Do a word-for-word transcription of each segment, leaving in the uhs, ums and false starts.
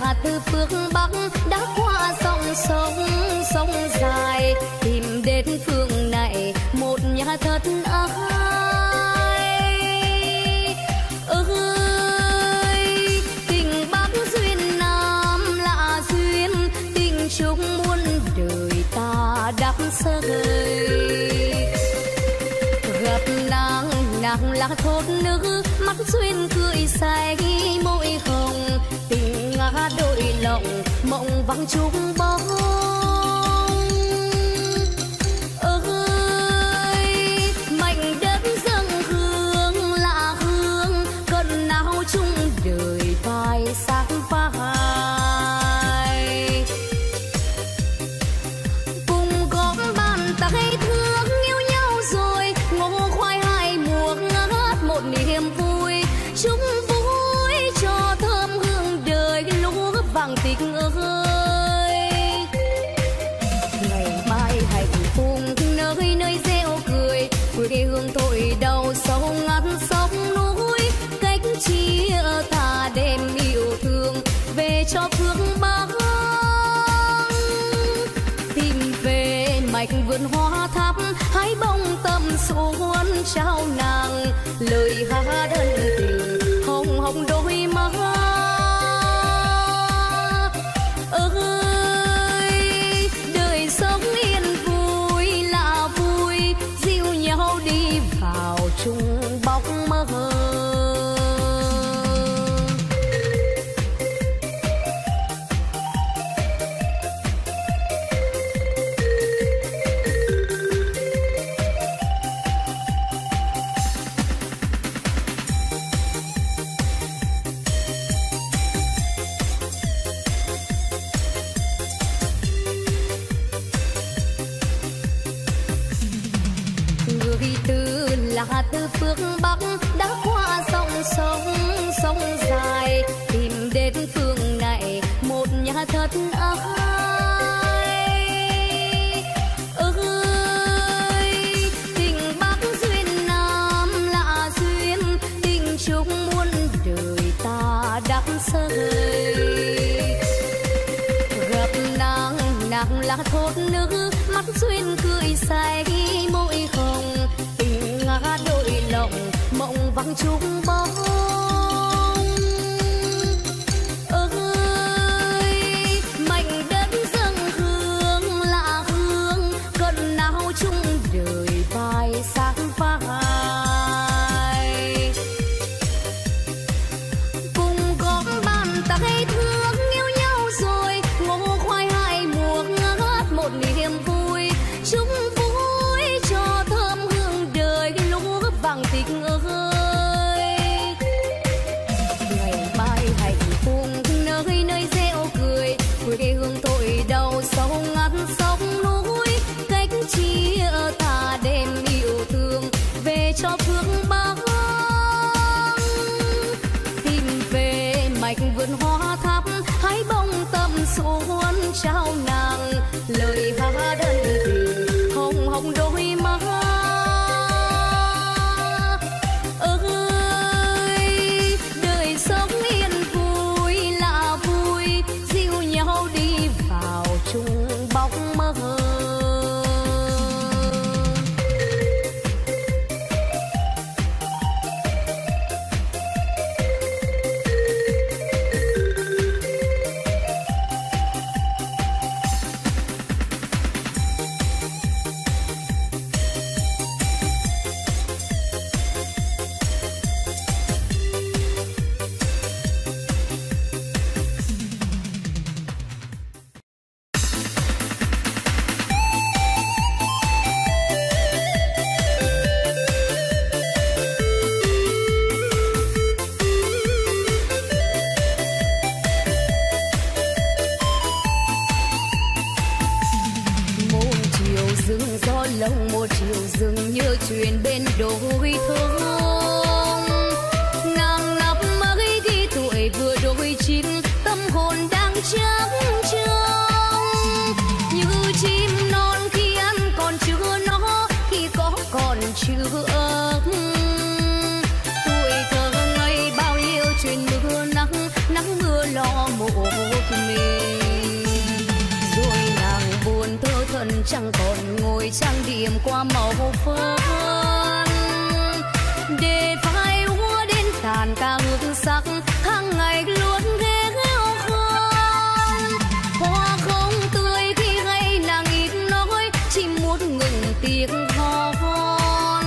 là từ phương Bắc đã qua dòng sông sông dài tìm đến phương này một nhà thật ai ơi. Tình Bắc duyên Nam là duyên, tình chung muôn đời ta đắp xây. Gặp nàng nàng là thốt nữ, mắt duyên cười say môi hồng, tình ngã đôi lòng mộng vắng chung bóng ơi. Mảnh đất dâng hương là hương, cơn não chung đời vai xác vai cùng góp bàn tay thương yêu nhau rồi ngô khoai hai mùa ngát một niềm vui chúng vui cho thơm hương đời lũ vàng tình ơi. Ngày mai hạnh phúc nơi nơi reo cười quê hương tội đau sâu ngắt sông núi cách chia ta đêm yêu thương về cho phương Bắc tìm về mảnh vườn hoa thắm hái bông tâm xuân trao nàng lời hát đơn tình hồng hồng đôi má ơi. Đời sống yên vui là vui dìu nhau đi vào chung bóng mơ. Từ phương Bắc đã qua dòng sông sông dài tìm đến phương này một nhà thật ai ơi. Tình Bắc duyên Nam là duyên, tình chung muôn đời ta đắp xây. Gặp nàng nàng là thốt nữ, mắt duyên cười say môi hồng, ngã đôi lòng mộng vắng chung bóng ơi. Mảnh đất dâng hương là hương, cơn não chung đời vai xác vai cùng góp bàn tay thương yêu nhau rồi ngô khoai hai mùa ngát một niềm vui chúng vui cho thơm hương đời lũ vàng tình ơi. Ngày mai hạnh phúc nơi nơi reo cười quê hương tội đau sâu ngắt sông núi cách chia ta đêm yêu thương về cho phương Bắc tìm về mảnh vườn hoa thắm hái bông tâm xuân trao nàng lời hát đơn tình hồng hồng đôi má ơi. Đời sống yên vui là vui dìu nhau đi vào chung bóng mơ. Nắng mưa lo mồ chẳng còn ngồi trang điểm qua màu phấn để phai úa đến tàn ca hương sắc tháng ngày luôn ghé ghéo khăn. Hoa không tươi khi hay nàng ít nói, chỉ muốn ngừng tiếng hò hon.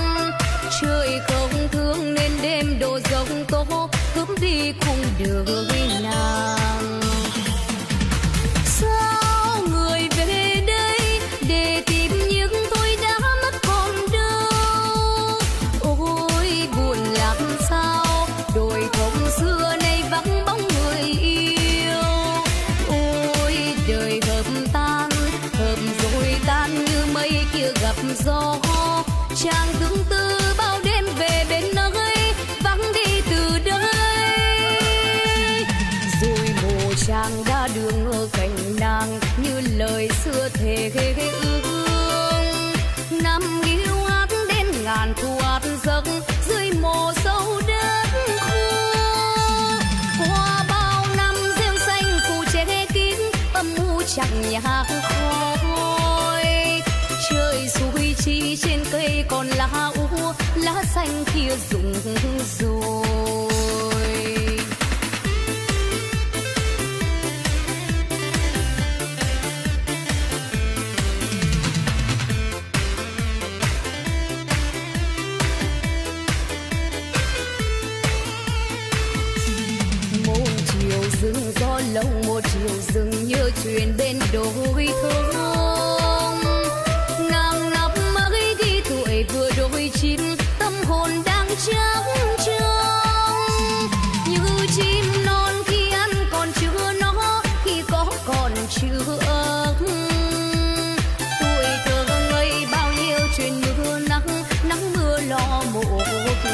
Trời không thương nên đêm đổ giông tố cướp đi cùng đường nàng. Gió chàng tương tư bao đêm về bên nơi vắng đi từ đây, rồi mồ chàng đã đường ở cạnh nàng như lời xưa thề ương. Năm yêu hát đến ngàn thu hát giấc dưới mồ sâu đất khô. Hoa bao năm rêu xanh phủ che kín âm u chẳng nhạc khói. Trời suối chi trên cây còn lá úa, lá xanh kia rụng rồi. Một chiều rừng gió lộng, một chiều rừng như truyền bên đôi thơ. Vừa đôi chim tâm hồn đang trống trơn như chim non khi ăn còn chưa nó, khi có còn chưa ấm. Tuổi thơ ngây bao nhiêu chuyện mưa nắng, nắng mưa lo một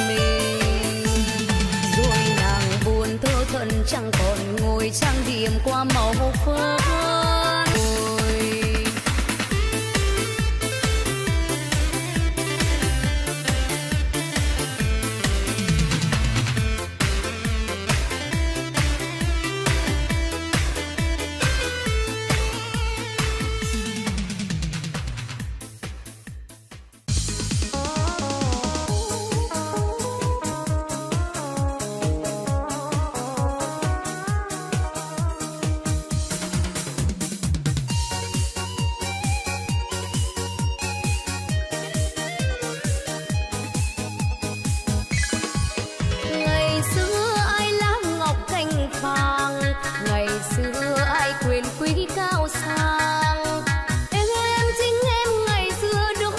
mình. Rồi nàng buồn thơ thẩn chẳng còn ngồi trang điểm qua màu phấn. Sang em em chính em ngày xưa đó,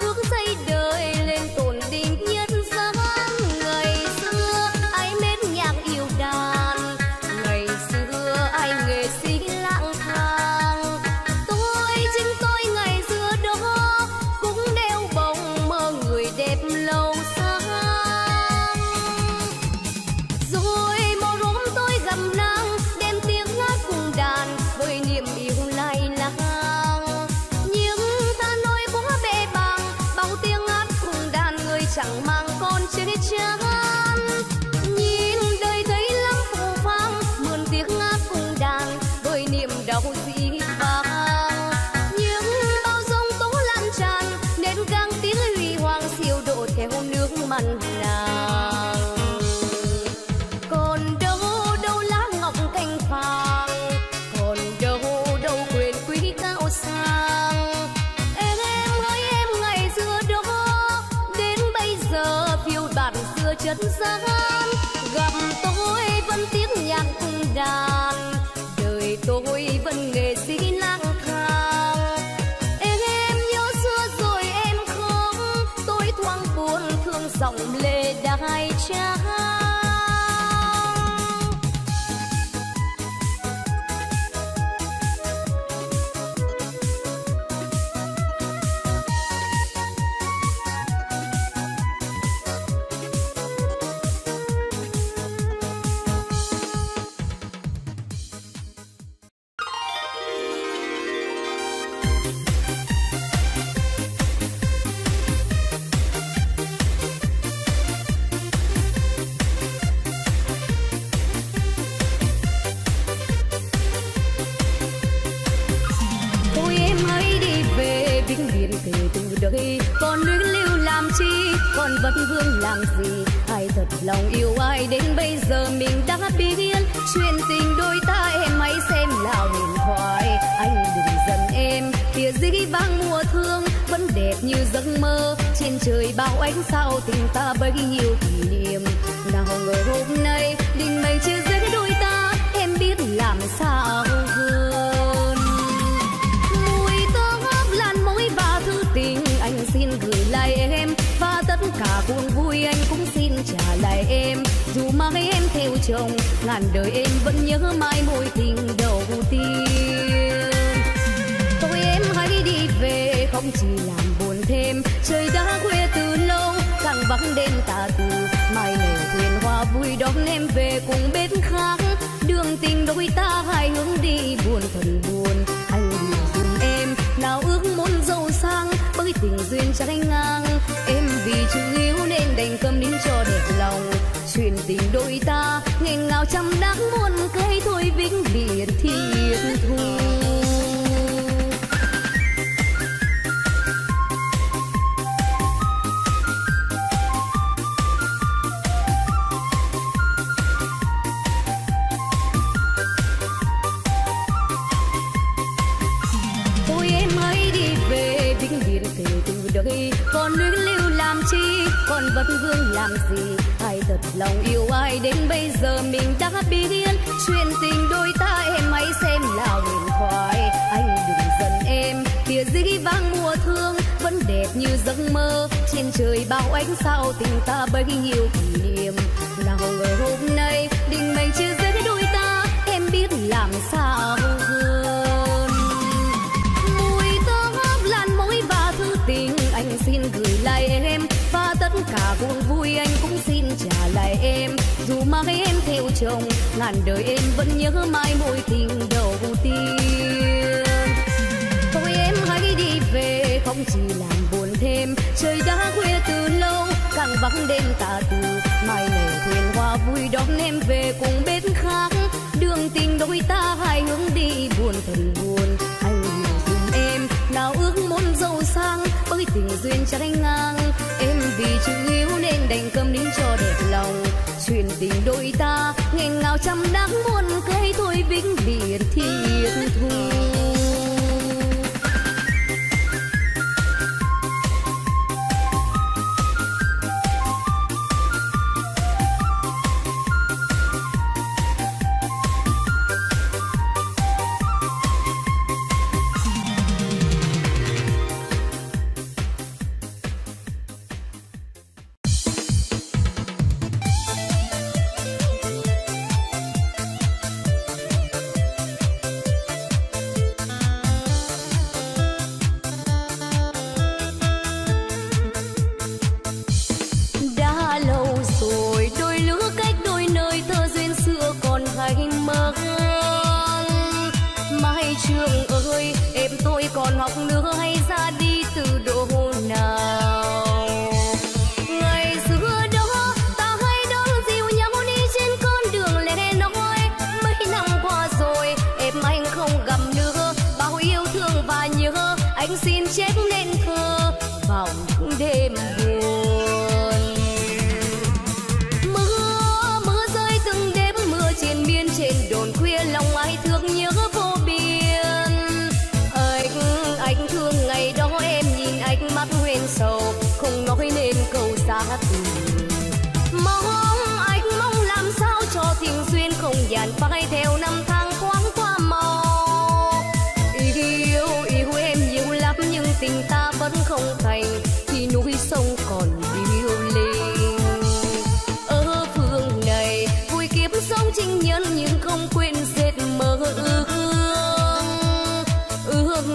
bước xây đời mặn nàng. Còn đâu đâu lá ngọc cành vàng, còn đâu đâu quyền quý cao sang. Em em hỡi em ngày xưa đó, đến bây giờ phiêu bạt xưa trấn gian. Gặp tôi vẫn tiếng nhạc cung đàn, đời tôi vẫn nghệ sĩ lang thang. Em em nhớ xưa rồi em không, tôi thoáng buồn thương dòng lệ đài trang. Lòng yêu ai đến bây giờ mình đã biết, chuyện tình đôi ta em hãy xem là huyền thoại. Anh đừng giận em, kia dĩ vang mùa thương vẫn đẹp như giấc mơ. Trên trời bao ánh sao tình ta bấy nhiêu kỷ niệm. Nào ngờ hôm nay đình mây chia rẽ đôi ta, em biết làm sao hơn. Mùi thơm ngát lan môi và thư tình anh xin gửi lại em, và tất cả buồn vui anh cũng xin trả lại em. Dù mãi em theo chồng, ngàn đời em vẫn nhớ mãi mối tình đầu tiên. Thôi em hãy đi về, không chỉ làm buồn thêm. Trời đã khuya từ lâu, càng vắng đêm tà tù. Mai nở thuyền hoa vui đón em về cùng bên khác. Đường tình đôi ta hai hướng đi buồn thần buồn. Anh hiểu dùm em, nào ước muốn giàu sang, bởi tình duyên trái ngang. Em vì chữ yêu nên đành câm nín cho đẹp lòng. Chuyện tình đôi ta nghẹn ngào trăm đáng muôn cây, thôi vĩnh biệt thiệt thù. Còn luyến lưu làm chi, còn vẫn vương làm gì. Ai thật lòng yêu ai đến bây giờ mình đã biết, chuyện tình đôi ta em hãy xem là huyền thoại. Anh đừng giận em, kia dĩ vang mùa thương vẫn đẹp như giấc mơ. Trên trời bao ánh sao tình ta bấy nhiêu kỷ niệm. Nào ngờ hôm nay đình mây chia rẽ đôi ta, em biết làm sao hơn. Mùi thơm ngát lan môi và thư tình anh xin gửi lại em, và tất cả buồn vui anh cũng xin trả lại em. Dù mãi em theo chồng, ngàn đời em vẫn nhớ mãi mối tình đầu tiên. Thôi em hãy đi về, không chỉ làm buồn thêm. Trời đã khuya từ lâu, càng vắng đêm tà tù. Mai nở thuyền hoa vui đón em về cùng bên khác. Đường tình đôi ta hai hướng đi buồn thần buồn. Anh hiểu dùm em, nào ước muốn giàu sang, bởi tình duyên trái ngang. Em vì chữ yêu nên đành câm nín cho đẹp lòng. Chuyện tình đôi ta nghẹn ngào trăm đáng muôn cây, thôi vĩnh biệt thiệt thù. Anh xin chép nên thơ vào những đêm buồn. tha tù. Mong anh mong làm sao cho tình duyên không dàn phai theo năm tháng thoáng qua màu. Yêu yêu em nhiều lắm nhưng tình ta vẫn không thành, thì núi sông còn điêu linh. Ở phương này vui kiếp sống chinh nhân nhưng không quên dệt mơ ước.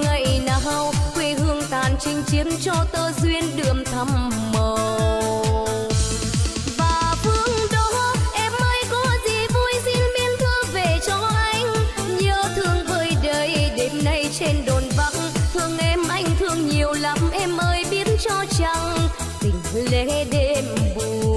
Ngày nào quê hương tàn chinh chiến cho tơ duyên đượm thắm màu. Và phương đó em ơi có gì vui xin miên thương về cho anh. Nhớ thương vơi đầy đêm nay trên đồn vắng. Thương em anh thương nhiều lắm em ơi biết cho chăng. Tình lẽ đêm buồn.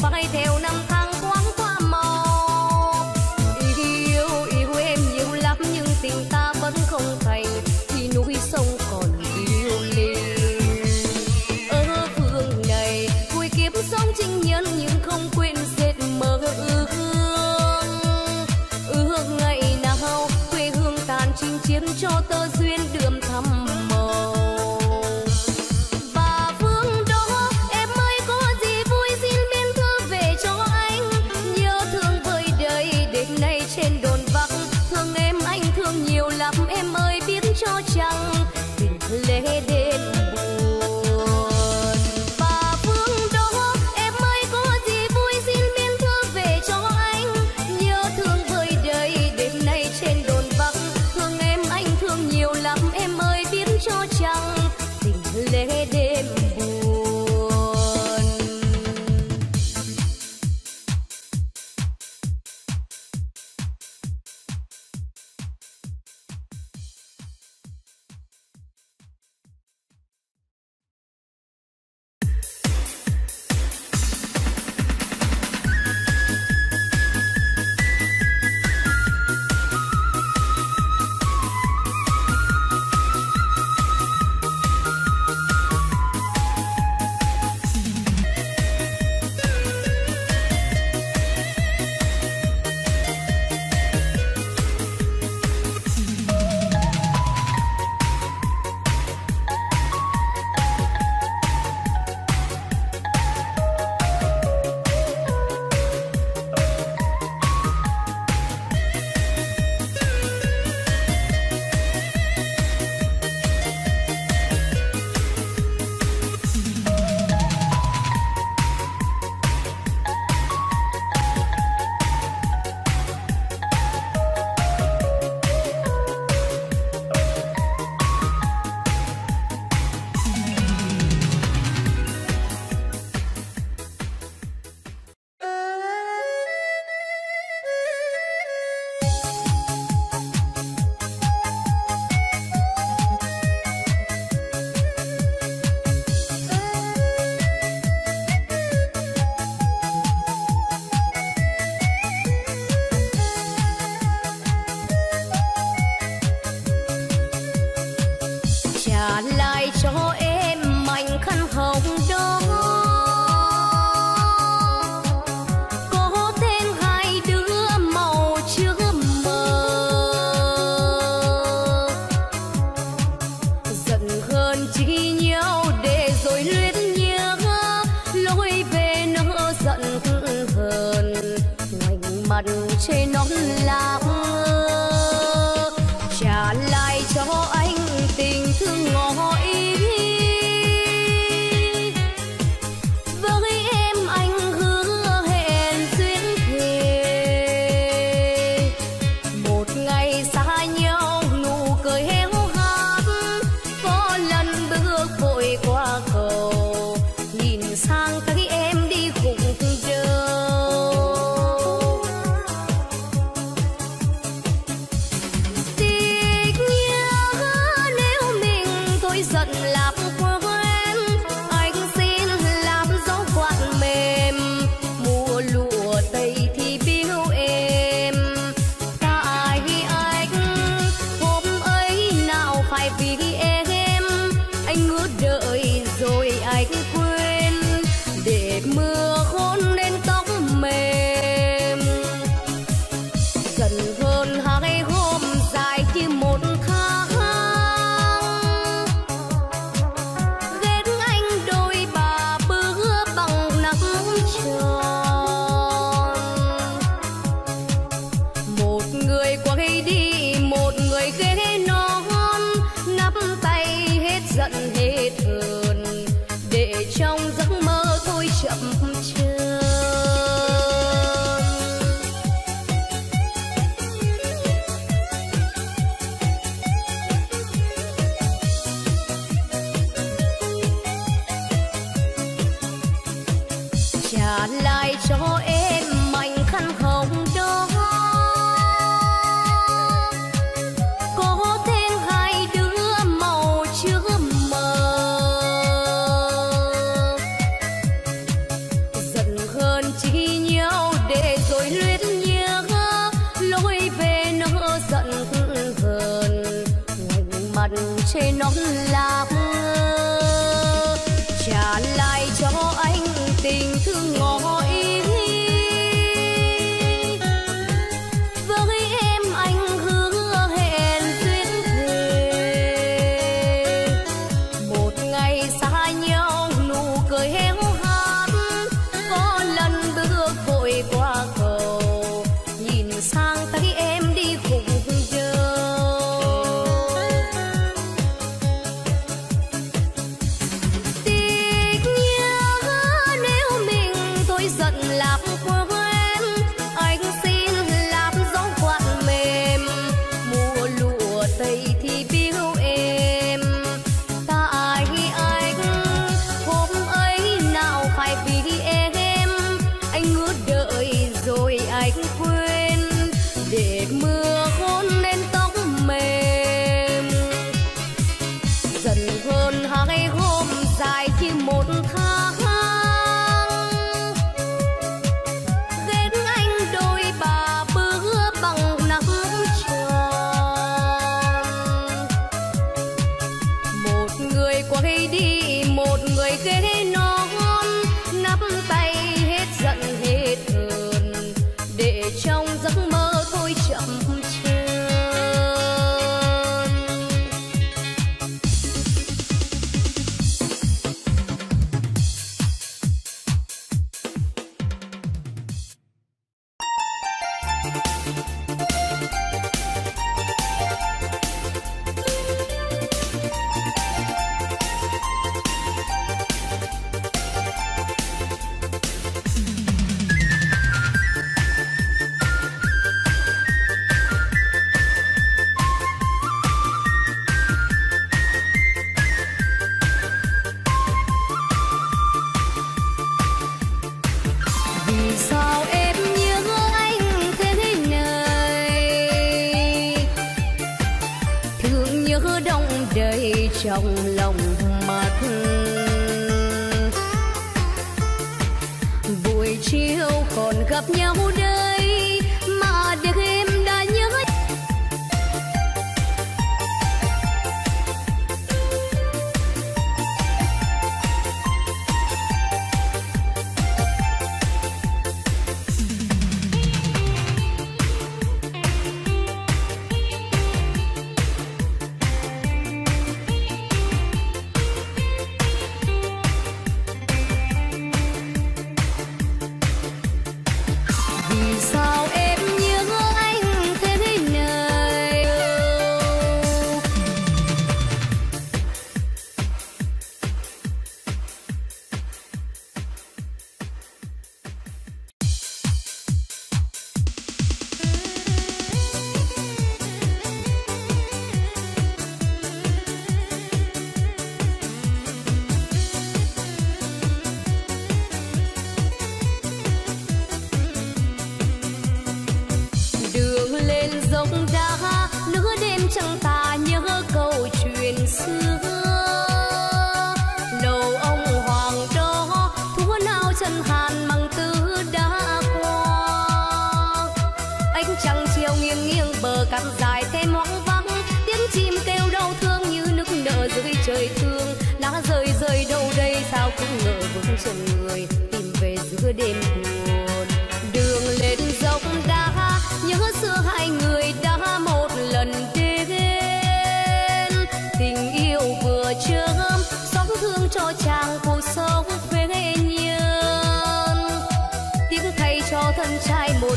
Phải theo năm tháng thoáng qua màu. Yêu yêu em nhiều lắm nhưng tình ta vẫn không thành, thì núi sông còn điêu linh. Ở phương này vui kiếp sống chinh nhân nhưng không quên dệt mơ ước. Ước ngày nào quê hương tàn chinh chiến cho tơ duyên đượm thắm màu. Em ơi biết cho chăng tình lẽ đêm buồn. Và phương đó em ơi có gì vui xin miên thư về cho anh. Nhớ thương vơi đầy đêm nay trên đồn vắng. Thương em anh thương nhiều lắm em ơi biết cho chăng tình lẽ đêm buồn. Trên nón lá mơ trả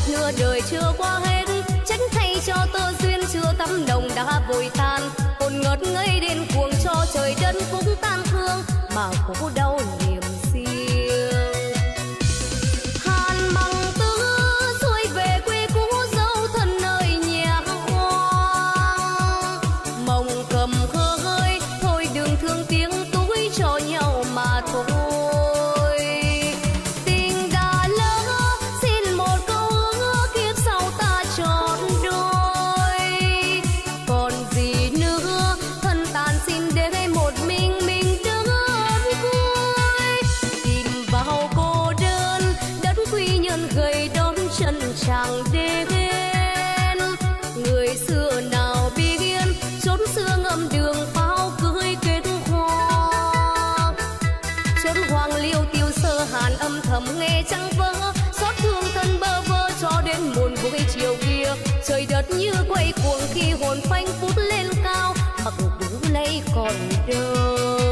nửa đời chưa qua hết, tránh thay cho tơ duyên chưa tắm đồng đã vội tan. Hồn ngất ngây đến cuồng cho trời đất cũng tan thương mà khổ đau niềm riêng. Hàn măng tứ xuôi về quê cũ dấu thân nơi nhà hoang. Mộng cầm khơi thôi đừng thương tiếng túi cho nhau mà thôi. Chẳng đến người xưa nào biên chốn xưa ngâm đường pháo cưới kết hoa, chốn hoang liêu tiêu sơ hàn âm thầm nghe trăng vỡ xót thương thân bơ vơ cho đến muôn buổi chiều kia. Trời đất như quay cuồng khi hồn phanh phút lên cao mặc đủ lấy còn đâu.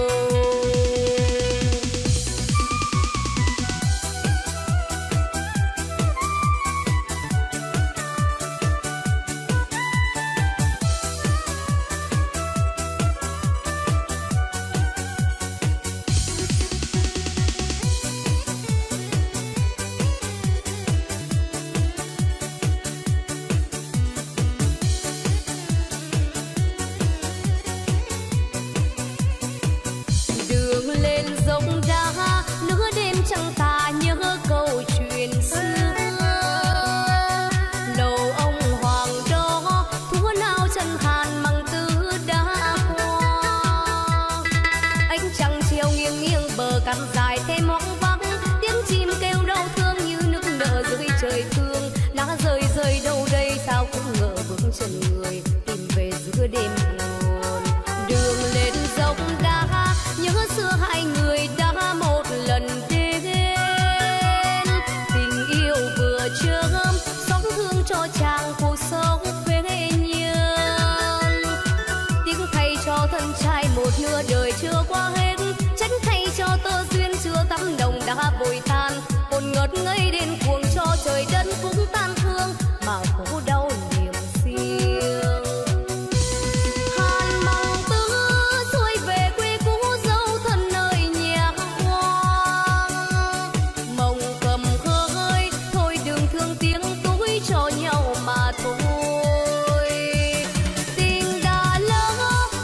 Chân người tìm về giữa đêm buồn, đường lên dốc đá nhớ xưa hai người đã một lần đến. Tình yêu vừa chớm sóng thương cho chàng cuộc sống phế nhiên. Tiếng thay cho thân trai một nửa đời chưa qua hết, tránh thay cho tơ duyên chưa tắm đồng đã vội tan. Hồn ngất ngây đến cuồng cho trời đất cũng tan thương mà khổ đau. Hàn măng tứ xuôi về quê cũ dấu thân nơi nhà hoang. Mộng cầm khơi thôi đừng thương tiếng túi cho nhau mà thôi. Tình đã lỡ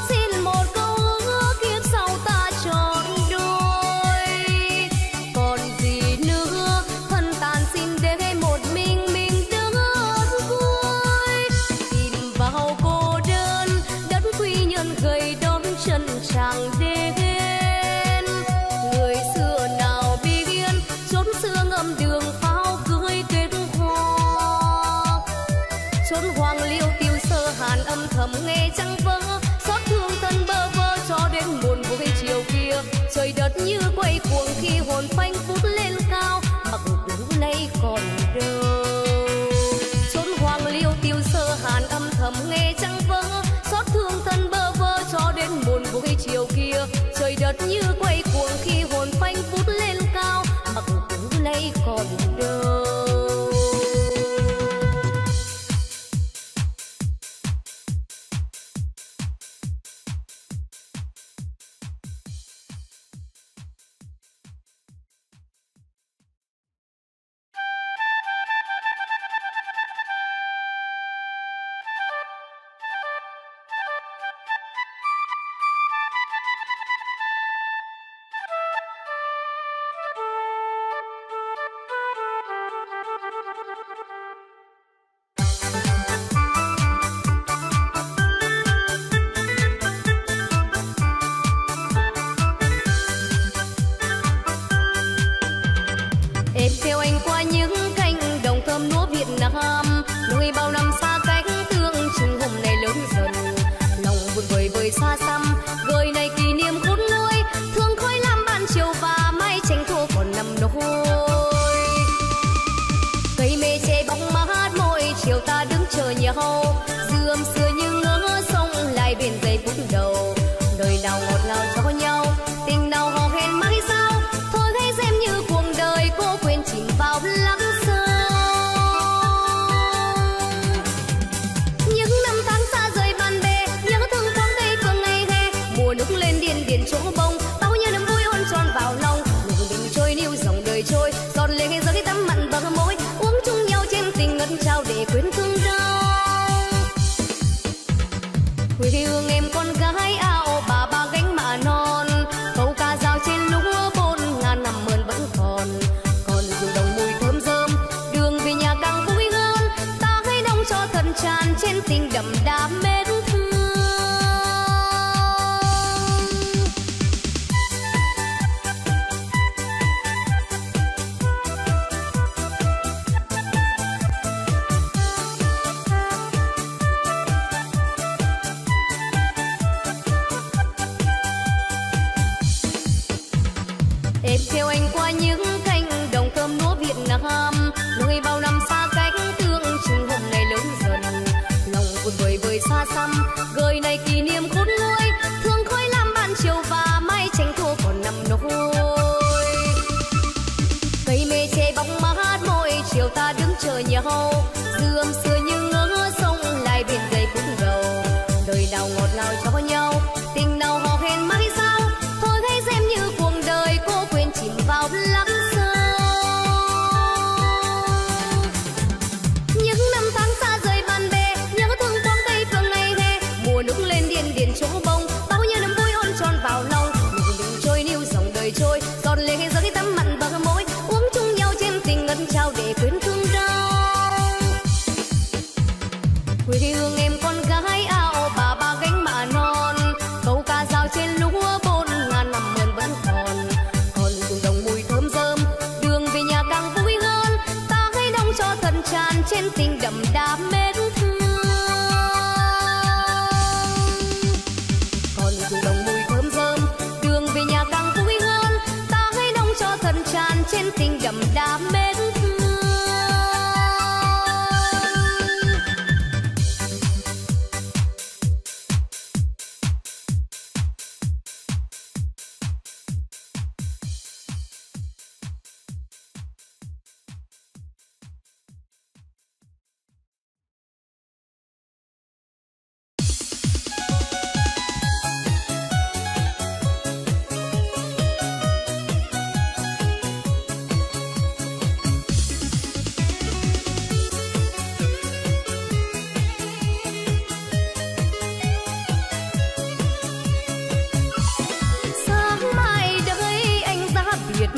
xin một câu hứa kiếp sau ta trọn đôi. Còn gì nữa thân tàn xin để một mình mình đứng vui. Bao cô đơn đất quy nhân gầy đón chân chàng đến. Người xưa nào biên chốn xưa ngâm đường pháo cưới kết hoa, chốn hoang liêu tiêu sơ hàn âm thầm nghe trăng vỡ xót thương thân bơ vơ cho đến muôn buổi chiều kia. Trời đất như quay cuồng khi hồn phanh phút lên cao mặc đủ nay còn đâu. Tiêu sơ hàn âm thầm nghe trăng vỡ xót thương thân bơ vơ cho đến muôn buổi chiều kia. Trời đất như quay cuồng khi hồn phanh phút lên cao mặc dù nay còn đâu. nhau dươm xưa như ngỡ sông lại biển dây phút đầu đời đào ngọt lao cho nhau tình đau hò hẹn mãi sao thôi hãy xem như cuộc đời cô quên chìm vào lắm sông những năm tháng xa rời bạn bè nhớ thương thoáng cây phương ngày hè mùa nước lên điên điền chỗ bông bao nhiêu năm vui ôn tròn vào lòng nụ bình trôi níu dòng đời trôi giọt lệ rơi tắm mặn bờ môi uống chung nhau trên tình ngân trao để quên thương đau. Quê hương em con gái ao bà ba gánh mạ non câu ca dao trên lúa bốn ngàn năm mơn vẫn còn còn dù đồng mùi thơm rơm đường về nhà càng vui hơn ta hãy đóng cho thần tràn trên tình đậm đà mến thương. Theo anh qua những cánh đồng cơm lúa Việt Nam nuôi bao năm xa cách tương chừng hôm nay lớn dần lòng buồn vời vời xa xăm gợi này kỷ niệm khôn nguôi thương khói làm ban chiều và mai tranh thua còn nằm nỗi cây mê che bóng mát môi chiều ta đứng chờ nhau dươm xưa như ngỡ sông lại biển dây cũng đầu đời đào ngọt ngào cho nhau tình nào hò hẹn mãi sao thôi hãy xem như cuộc đời cô quên chìm vào lắm sông những năm tháng xa rời bạn bè nhớ thương thoáng cây phương ngày hè mùa nước lên điên điền chỗ bông bao nhiêu năm vui ôn tròn vào lòng nụ bình trôi níu dòng đời trôi giọt lệ rơi tắm mặn bờ môi uống chung nhau trên tình ngân trao để quên thương đau. Quê hương em con gái ao bà ba gánh mạ non câu ca dao trên lúa bốn ngàn năm mơn vẫn còn còn dù đồng mùi thơm rơm đường về nhà càng vui hơn ta hãy đóng cho thần tràn trên tình đậm đà mến thương còn dù đồng mùi thơm rơm đường về nhà càng vui hơn ta hãy đóng cho thần tràn trên tình đậm đà mến thương.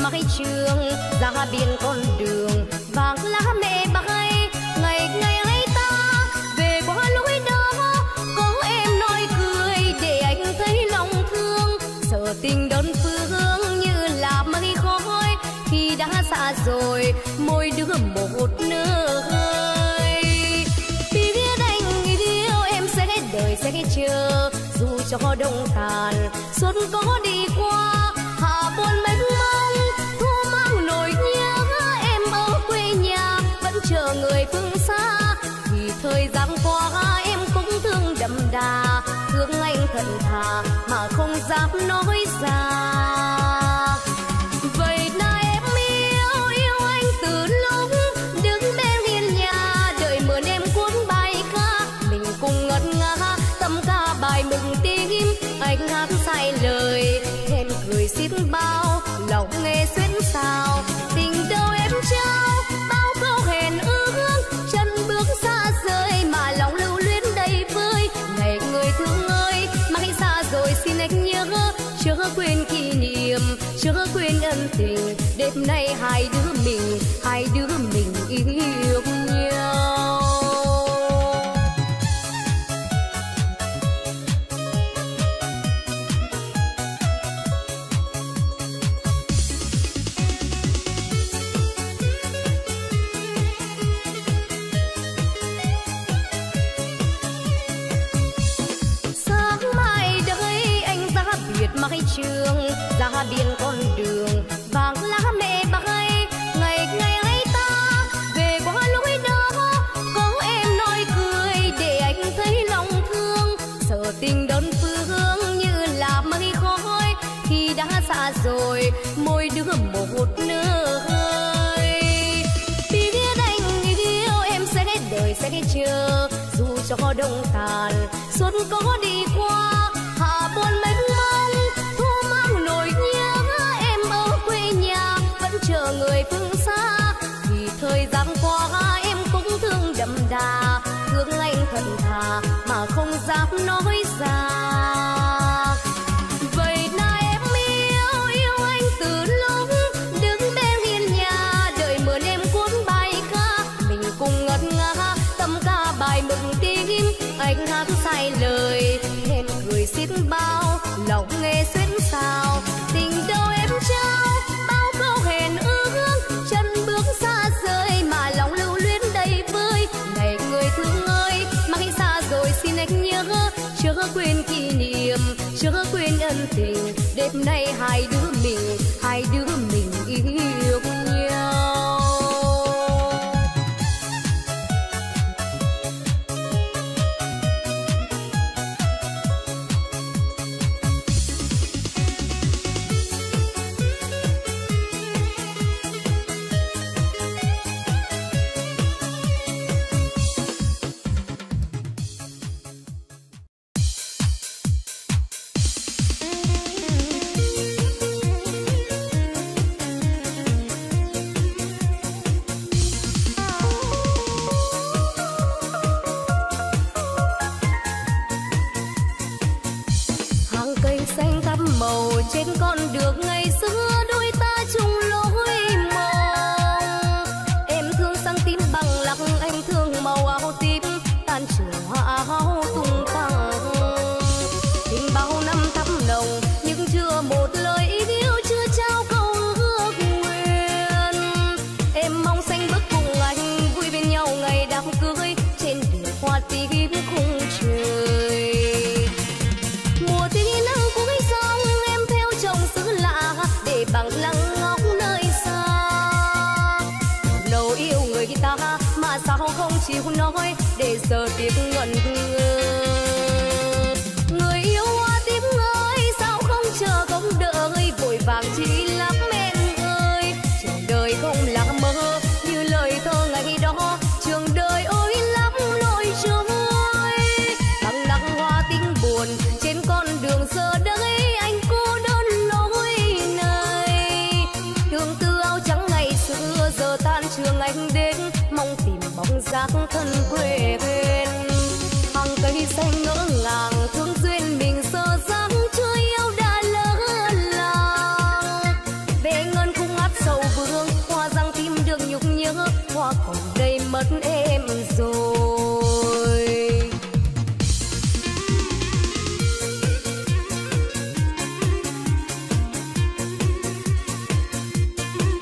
Mãi trường ra biên con đường vàng lá mẹ bay ngày ngày ấy ta về qua lối đó có em nói cười để anh thấy lòng thương sợ tình đơn phương như là mây khói khi đã xa rồi mỗi đứa một nơi biết anh yêu em sẽ đời sẽ chờ dù cho đông tàn xuân có đi qua hạ buồn mênh mông chờ người phương xa vì thời gian qua em cũng thương đậm đà thương anh thật thà mà không dám nói ra vậy là em yêu yêu anh từ lúc đứng bên hiên nhà đợi mượn em cuốn bài ca mình cùng ngân nga tâm ca bài mừng tim anh hát sai lời em cười xin bao lòng nghe xuyến sao tình đâu em trao chớ quên kỷ niệm chớ quên ân tình đêm nay hai đứa mình hai đứa mình yêu nhau. Mãi trường ra biên con đường vàng lá mẹ bay ngày ngày ấy ta về qua lối đó có em nói cười ghé chờ dù cho có đông tàn xuân có đi qua hạ buồn mênh mông thu mang nỗi nhớ em ở quê nhà vẫn chờ người phương xa vì thời gian qua em cũng thương đậm đà thương anh thật thà mà không dám nói ra. Vậy nay em yêu yêu anh từ lúc đứng bên hiên nhà đợi mưa đêm cuốn bài ca mình cùng ngất ngã tâm ca bài mừng tim anh hát sai lời thêm cười xiết bao lòng nghe xuyến sao tình đâu em trao bao câu hẹn ước chân bước xa rơi mà lòng lưu luyến đầy vơi ngày người thương ơi mang xa rồi xin anh nhớ chưa quên kỷ niệm chưa quên ân tình đêm nay hai đứa mình hai đứa mình yêu nhau. Trên con đường ngày xưa đôi ta chung lối mòn, em thương sang tím bằng lặc anh thương màu áo tím tan chiều hoa áo tung tăng tình bao năm thắm nồng nhưng chưa một lời yêu chưa trao câu ước nguyện em mong xanh bước cùng anh vui bên nhau ngày đám cưới trên đường hoa tím khung trời mùa tím nắng cuối gió bằng lăng ngóc nơi xa đầu yêu người ta mà sao không chịu nói để giờ tiếc ngẩn ngơ người yêu hoa tím ơi sao không chờ không đợi vội vàng chỉ lắm em ơi trường đời không là mơ như lời thơ ngày đó trường đời ôi lắm nỗi trôi bằng lăng hoa tím buồn trên con đường giờ đây anh cô đơn lối thương tư áo trắng ngày xưa giờ tan trường anh đến mong tìm bóng dáng thân quê bên hàng cây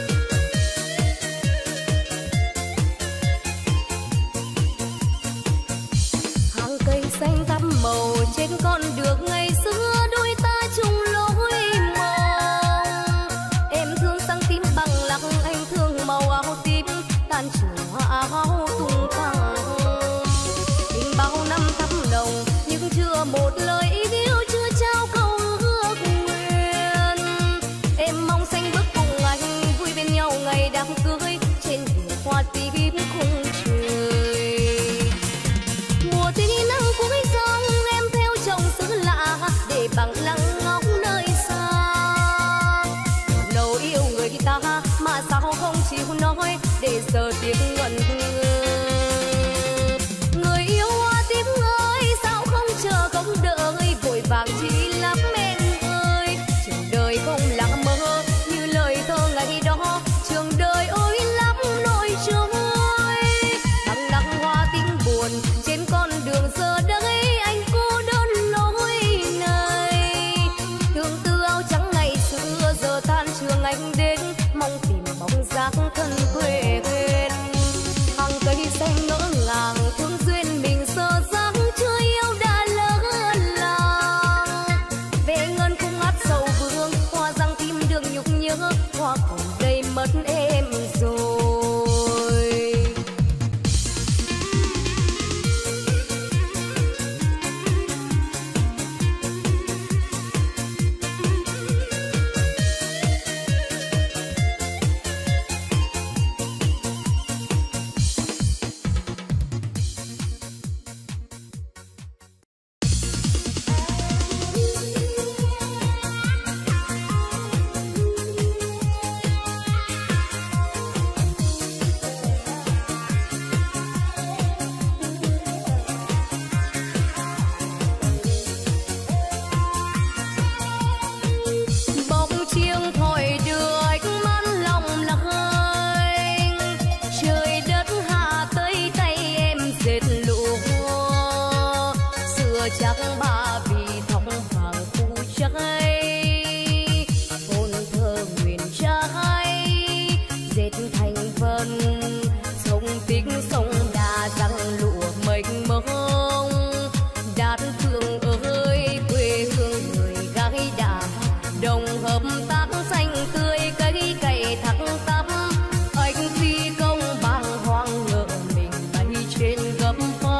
xanh ngỡ ngàng thương duyên mình giờ dáng chưa yêu đã lỡ làng về ngân khung áp sầu vương hoa răng tim được nhục nhớ hoa còn đây mất em rồi. Màu trên con đường ngày xưa đôi ta chung lối mòn em thương sang tím bằng lặc anh thương màu áo tím tan chiều hoa áo tung tăng tình bao năm thắm nồng nhưng chưa một lời yêu chưa trao câu ước nguyện em mong xanh bước cùng anh vui bên nhau ngày đám cưới trên đường hoa tím khung trời mùa tím nắng cuối giông em theo chồng xứ lạ để bằng lăng ngóng nơi xa đầu yêu người ta mà sao không chịu nói để giờ tiếng ngẩn ngơ người yêu hoa tím ơi sao không chờ không đợi vội vàng chỉ lắm em ơi trường đời không là mơ như lời thơ ngày đó trường đời ôi lắm nỗi trôi bằng lăng hoa tím buồn trên con đường giờ đây anh cô đơn lối này thương tư áo trắng ngày xưa giờ tan trường anh đến mong tìm bóng dáng thân quê bên hàng cây xanh ngỡ ngàng thương duyên mình giờ dáng chưa yêu đã lỡ làng về ngân khung áp sầu vương hoa răng tim đường nhục nhớ hoa còn đây mất em rồi. chắc ba vì thong vàng phủ trái phồn thơ nguyện trái dệt thành vân sông tính sông đà răng lụa mênh mông đạt thương ơi quê hương người gái đà đồng hợp tác xanh tươi cây cày thắc tắp anh phi công bàng hoàng ngỡ mình bay trên gấm phong.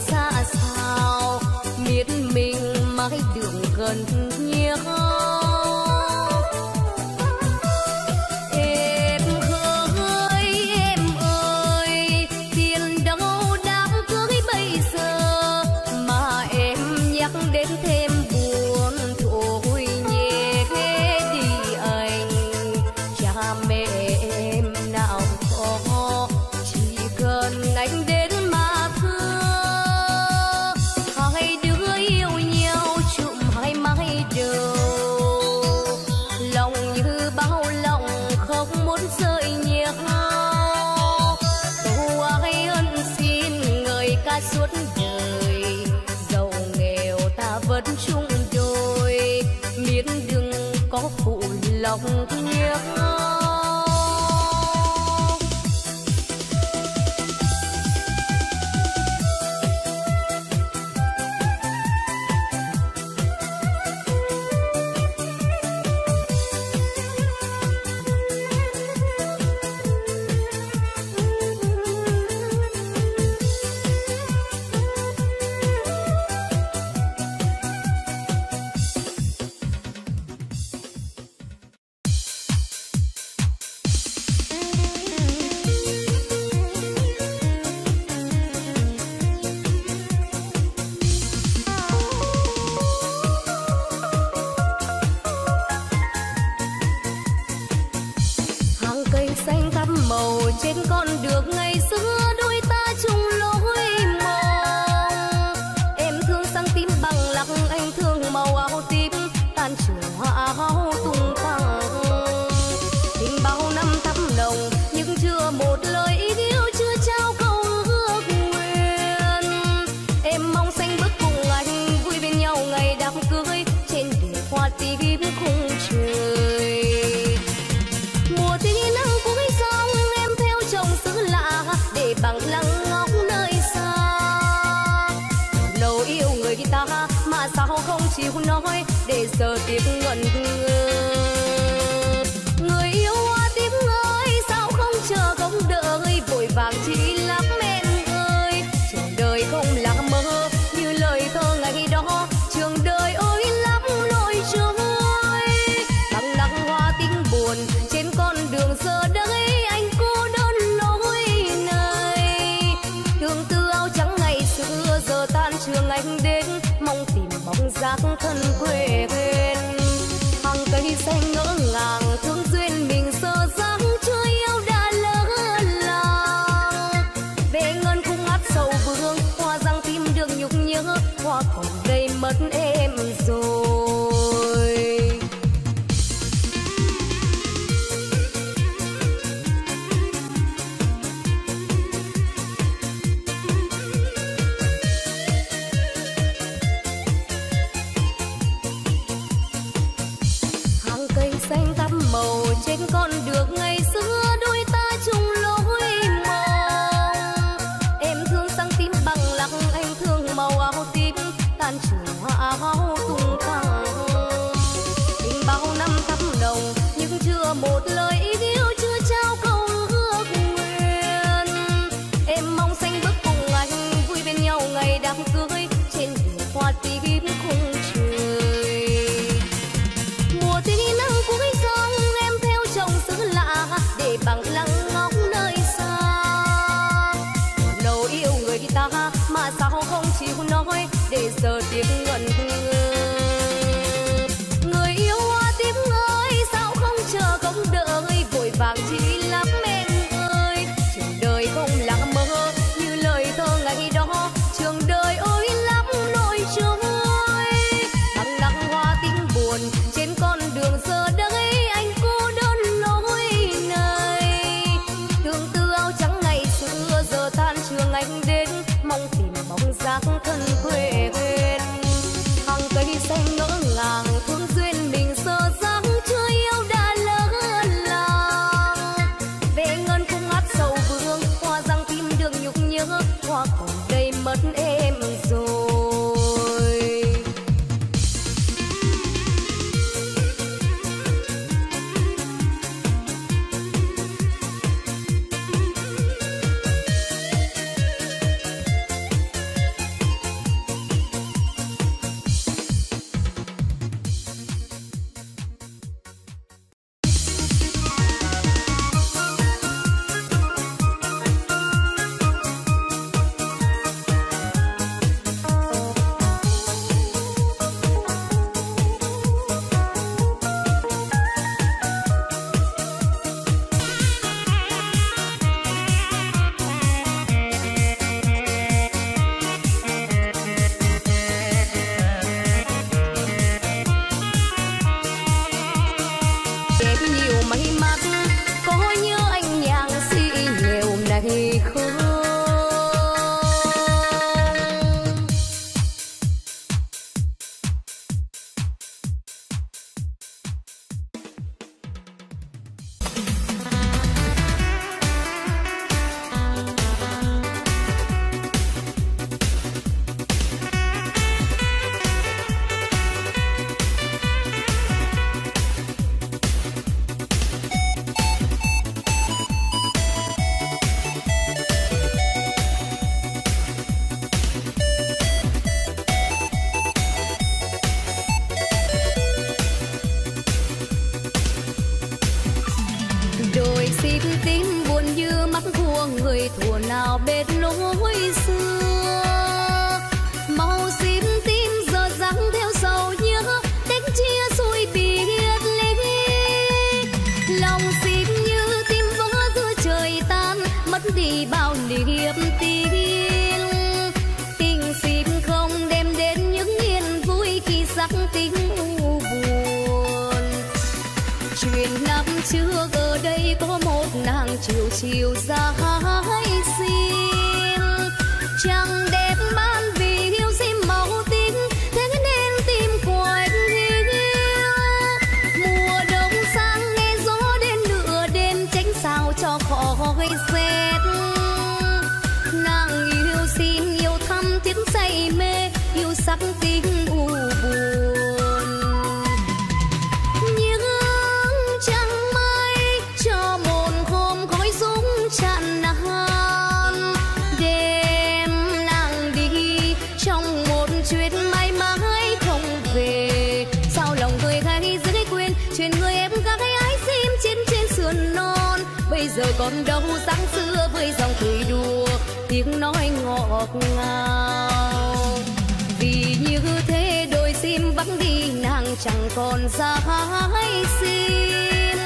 ra sao miệt mình mãi đường gần nhau. Lòng nhớ người thủa nào bệt lối xưa. Màu xím tím giờ dáng theo sầu nhớ, đánh chia xuôi biệt ly. Lòng xím như tim vỡ giữa trời tan, mất đi bao niềm tin. Tình xím không đem đến những yên vui khi sắc tính u buồn. Chuyện năm trước ở đây có một nàng chiều chiều ra hái xin, chẳng đẹp ban vì yêu xin màu tím, thế nên tim quạnh hiu. Mùa đông sang nghe gió đến nửa đêm, tránh sao cho khỏi rét. Nàng yêu xin yêu thăm tiếng say mê, yêu sắc tính u buồn. Còn đâu sáng xưa với dòng cười đùa, tiếng nói ngọt ngào. Vì như thế đôi sim vắng đi, nàng chẳng còn ra hái xin.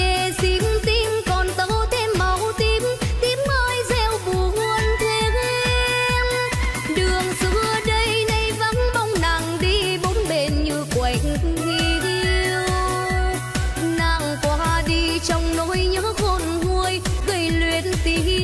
Để sim tim còn tấu thêm màu tím, tím ơi gieo buồn thêm. Đường xưa đây nay vắng bóng nàng đi, bốn bên như quạnh hiu. Nàng qua đi trong nỗi nhớ tiếng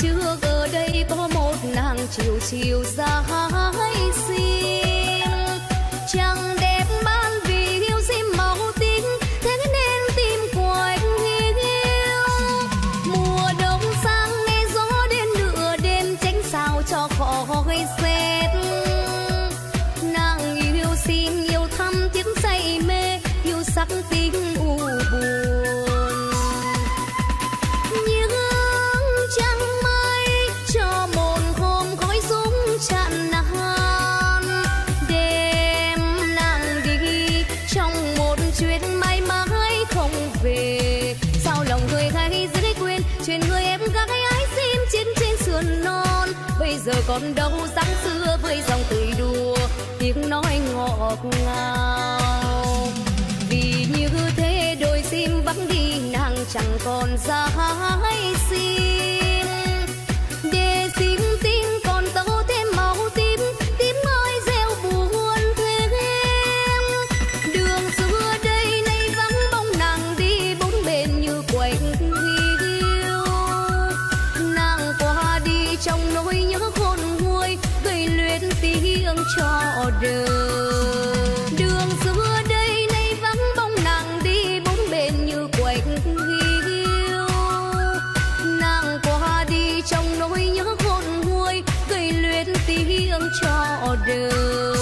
Trước ở đây có một nàng chiều chiều ra hái xin, chẳng đẹp ban vì yêu xin màu tím, thế nên tim quạnh hiu. Mùa đông sang nghe gió đến nửa đêm, tránh sao cho khỏi rét. Nàng yêu xin yêu thăm tiếng say mê, yêu sắc tính u buồn. Bây giờ còn đâu sáng xưa với dòng cười đùa, tiếng nói ngọt ngào. Vì như thế đôi sim vắng đi, nàng chẳng còn ra hái xin. Để sim tim còn tấu thêm màu tím, tím ơi gieo buồn thêm. Đường xưa đây nay vắng bóng nàng đi, bốn bên như quạnh hiu. Nàng qua đi trong nỗi nhớ khôn nguôi, gây luyến tiếng cho đời. Đường xưa đây nay vắng bóng nàng đi, bốn bên như quạnh hiu. Nàng qua đi trong nỗi nhớ khôn nguôi, gây luyến tiếng cho đời.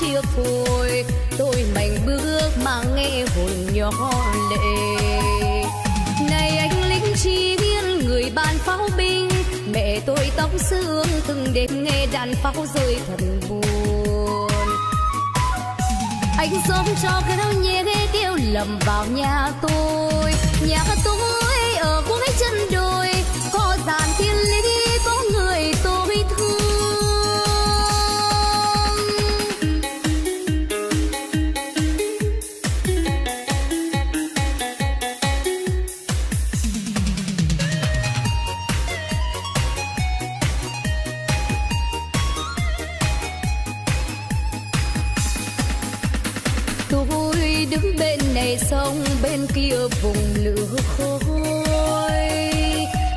chia phôi tôi mảnh bước mà nghe hồn nhỏ lệ. Này anh lính chi viên người bạn pháo binh, mẹ tôi tóc xương từng đêm nghe đàn pháo rơi thật buồn. Anh xóm cho khéo nhé điêu lầm vào nhà tôi, nhà tôi ở cuối chân đồi có dàn thiên lý có người tôi thương. Sông bên kia vùng lửa khói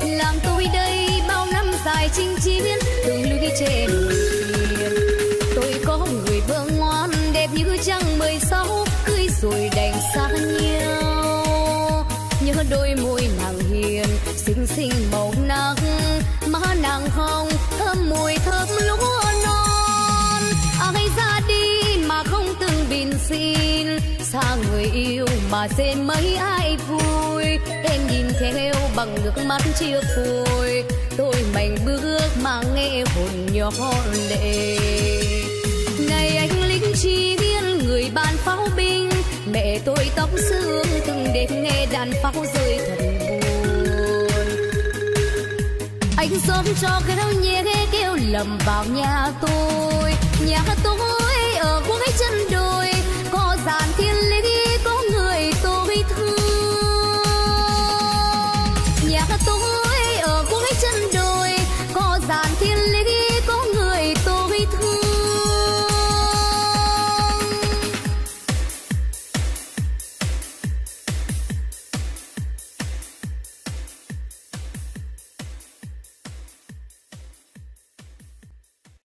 làm tôi đây bao năm dài chinh chiến từng lưỡi trên biển. Tôi có người vợ ngoan đẹp như trăng mười sáu, cưới rồi đành xa nhau. Nhớ đôi môi nàng hiền xinh xinh màu nắng, má nàng hồng thơm mùi thơm lúa non. Ai ra đi mà không từng bình xin, xa người yêu mà dễ mấy ai vui. Em nhìn theo bằng nước mắt chia phôi tôi mảnh bước mà nghe hồn nhỏ lệ. Này anh lính chi viên người bạn pháo binh, mẹ tôi tóc xương từng đêm nghe đàn pháo rơi thật buồn. Anh xóm cho khéo nhé kêu lầm vào nhà tôi, nhà tôi ở cuối chân đồi có dàn thiên